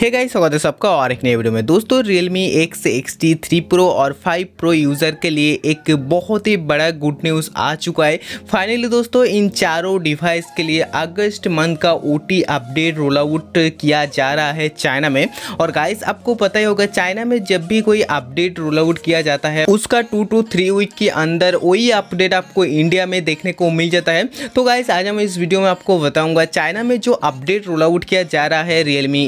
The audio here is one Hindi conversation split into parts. हे गाइस, स्वागत है सबका और एक नए वीडियो में। दोस्तों, Realme 3 Pro और 5 Pro यूज़र के लिए एक बहुत ही बड़ा गुड न्यूज़ आ चुका है। फाइनली दोस्तों, इन चारों डिवाइस के लिए अगस्त मंथ का OT अपडेट रोल आउट किया जा रहा है चाइना में। और गाइस, आपको पता ही होगा चाइना में जब भी कोई अपडेट रोल आउट किया जाता है उसका 2 to 3 वीक के अंदर वही अपडेट आपको इंडिया में देखने को मिल जाता है। तो गाइस, आज हम इस वीडियो में आपको बताऊँगा चाइना में जो अपडेट रोल आउट किया जा रहा है Realme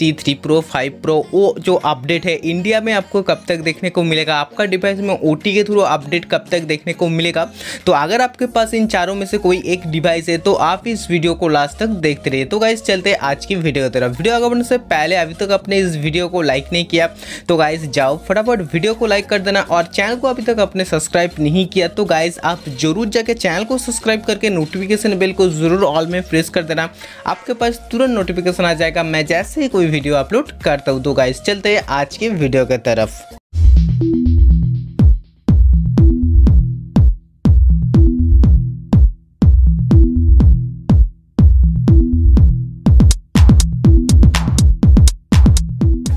3 Pro, 5 Pro वो जो अपडेट है इंडिया में आपको कब तक देखने को मिलेगा, आपका डिवाइस में OT के थ्रू अपडेट कब तक देखने को मिलेगा। तो अगर आपके पास इन चारों में से कोई एक डिवाइस है तो आप इस वीडियो को लास्ट तक देखते रहिए। तो गाइस, चलते हैं आज की वीडियो की तरफ। वीडियो आगे बढ़ने से पहले अभी तक आपने इस वीडियो को लाइक नहीं किया तो गाइस जाओ फटाफट वीडियो को लाइक कर देना, और चैनल को अभी तक आपने सब्सक्राइब नहीं किया तो गाइस आप जरूर जाके चैनल को सब्सक्राइब करके नोटिफिकेशन बेल को जरूर ऑल में प्रेस कर देना, आपके पास तुरंत नोटिफिकेशन आ जाएगा मैं जैसे ही कोई वीडियो अपलोड करता हूं। तो गाइस, चलते हैं आज के वीडियो की तरफ।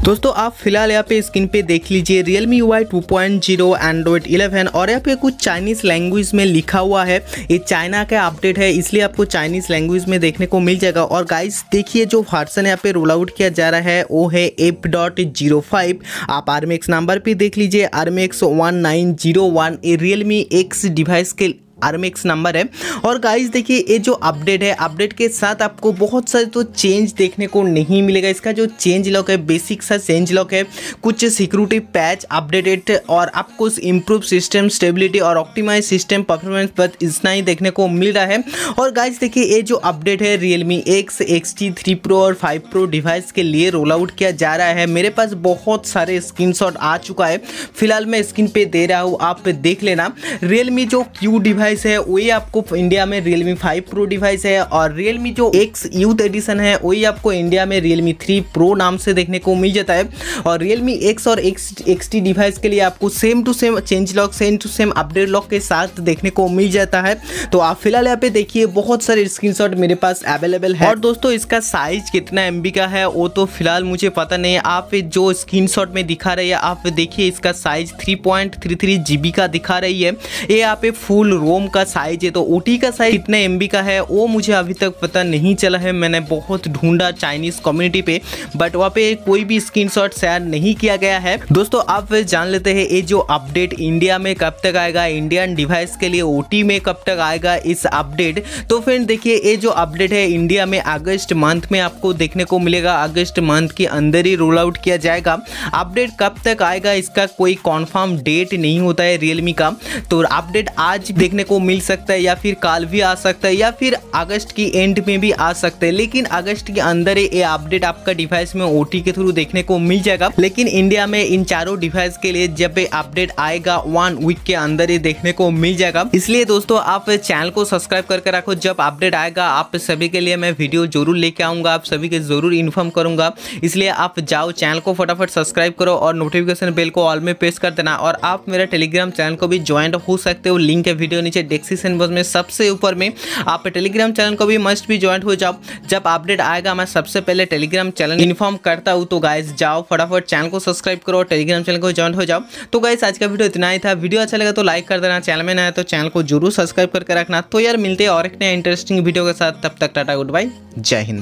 दोस्तों, आप फिलहाल यहाँ पे स्क्रीन पे देख लीजिए Realme UI 2.0 Android 11 और यहाँ पे कुछ चाइनीज़ लैंग्वेज में लिखा हुआ है। ये चाइना का अपडेट है इसलिए आपको चाइनीज़ लैंग्वेज में देखने को मिल जाएगा। और गाइस देखिए, जो वर्जन यहाँ पे रोल आउट किया जा रहा है वो है 8.05। आप RMX नंबर पे देख लीजिए, RMX 1901 Realme X डिवाइस के RMX नंबर है। और गाइस देखिए, ये जो अपडेट है अपडेट के साथ आपको बहुत सारे तो चेंज देखने को नहीं मिलेगा। इसका जो चेंज लॉक है बेसिक सा चेंज लॉक है, कुछ सिक्योरिटी पैच अपडेटेड और आपको इम्प्रूव सिस्टम स्टेबिलिटी और ऑप्टिमाइज सिस्टम परफॉर्मेंस, बस इतना ही देखने को मिल रहा है। और गाइस देखिए, ये जो अपडेट है Realme 3 Pro और 5 Pro डिवाइस के लिए रोल आउट किया जा रहा है। मेरे पास बहुत सारे स्क्रीनशॉट आ चुका है, फिलहाल मैं स्क्रीन पे दे रहा हूँ, आप देख लेना। Realme जो Q डिवाइस है वही आपको इंडिया में Realme 5 Pro डिवाइस है, और Realme जो X यूथ एडिशन है वही आपको इंडिया में Realme 3 Pro नाम से देखने को मिल जाता है। और Realme X और XT डिवाइस के लिए आपको same to same change lock, same to same update log के साथ देखने को मिल जाता है। तो आप फिलहाल यहाँ पे देखिए बहुत सारे स्क्रीनशॉट मेरे पास अवेलेबल है। और दोस्तों, इसका साइज कितना MB का है वो तो फिलहाल मुझे पता नहीं है। आप जो स्क्रीनशॉट में दिखा रही है आप देखिए, इसका साइज 3.33 GB का दिखा रही है। ये यहाँ पे फुल रोम का साइज है, तो OT का साइज कितने MB का है वो मुझे अभी तक पता नहीं चला है। मैंने बहुत ढूंढा चाइनीज कम्युनिटी पे बट वहाँ पे कोई भी स्क्रीनशॉट शेयर नहीं किया गया है। दोस्तों, आप जान लेते हैं ये जो अपडेट इंडिया में कब तक आएगा, इंडियन डिवाइस के लिए OT में कब तक आएगा इस अपडेट। तो फ्रेंड देखिए, ये जो अपडेट है इंडिया में अगस्त मंथ में आपको देखने को मिलेगा, अगस्त मंथ के अंदर ही रोल आउट किया जाएगा। अपडेट कब तक आएगा इसका कोई कॉन्फर्म डेट नहीं होता है Realme का, तो अपडेट आज देखने को मिल सकता है या फिर काल भी आ सकता है या फिर अगस्त की एंड में भी आ सकता है, लेकिन अगस्त के अंदर ये अपडेट आपका डिवाइस में OT के थ्रू देखने को मिल जाएगा। लेकिन इंडिया में इन चारों डिवाइस के लिए जब अपडेट आएगा 1 वीक के अंदर ये देखने को मिल जाएगा। इसलिए दोस्तों, आप चैनल को सब्सक्राइब करके रखो, जब अपडेट आएगा आप सभी के लिए मैं वीडियो जरूर लेके आऊँगा, आप सभी के जरूर इन्फॉर्म करूँगा। इसलिए आप जाओ चैनल को फटाफट सब्सक्राइब करो और नोटिफिकेशन बेल को ऑल में प्रेस कर देना। और आप मेरा टेलीग्राम चैनल को भी ज्वाइन हो सकते हो, लिंक है वीडियो नीचे डिस्क्रिप्शन बॉक्स में सबसे ऊपर में। आप टेलीग्राम चैनल को भी मस्ट भी ज्वाइन हो जाओ, जब अपडेट आएगा मैं सबसे पहले टेलीग्राम चैनल इन्फॉर्म करता हूँ। तो गाइस जाओ फटाफट चैनल को सब्सक्राइब करो, टेलीग्राम चैनल को ज्वाइन हो जाओ। तो गाइस, आज का वीडियो इतना ही था। वीडियो अच्छा लगा तो लाइक कर देना, चैनल में नया तो चैनल को जरूर सब्सक्राइब करके रखना। तो यार, मिलते हैं और एक नया इंटरेस्टिंग वीडियो के साथ, तब तक टाटा गुड बाय, जय हिंद।